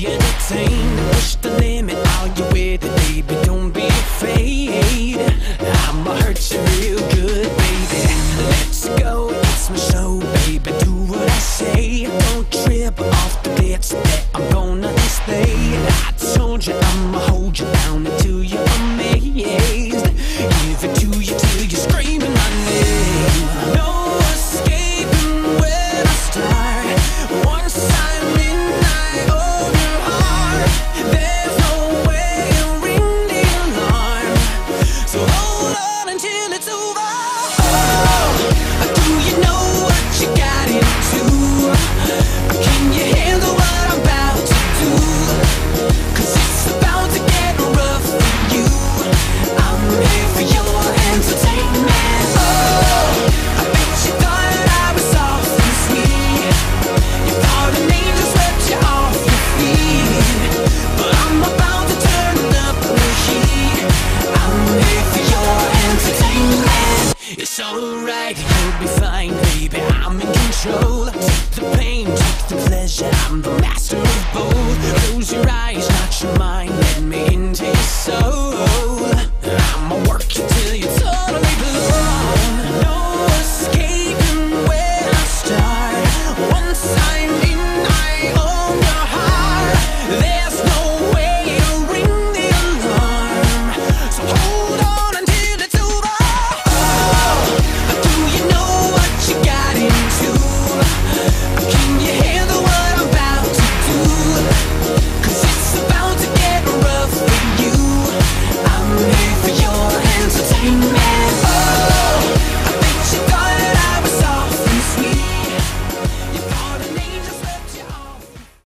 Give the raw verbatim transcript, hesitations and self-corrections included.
be entertained. Push the limit, all you with it, baby. Don't be afraid. I'ma hurt you real good, baby. Let's go, it's my show, baby. Do what I say. Don't trip off the glitz that I'm gonna display. I told you I'ma hold you down until you're amazed. Give it to you till you're screaming my name. No escaping when I start. Once I'm in, I own your heart. There's no way you'll ring the alarm. So hold on until it's over. Oh, do you know what you got into? Can you handle what I'm about to do? 'Cause it's about to get rough for you. I'm here for your entertainment. Oh, I bet you thought that I was soft and sweet. You thought an angel swept you off your feet. But I'm about to turn up the heat. I'm here for your entertainment. It's alright, you'll be fine, baby. I'm in control. Take the pain, take the pleasure. I'm the master of both. Close your eyes, not your mind.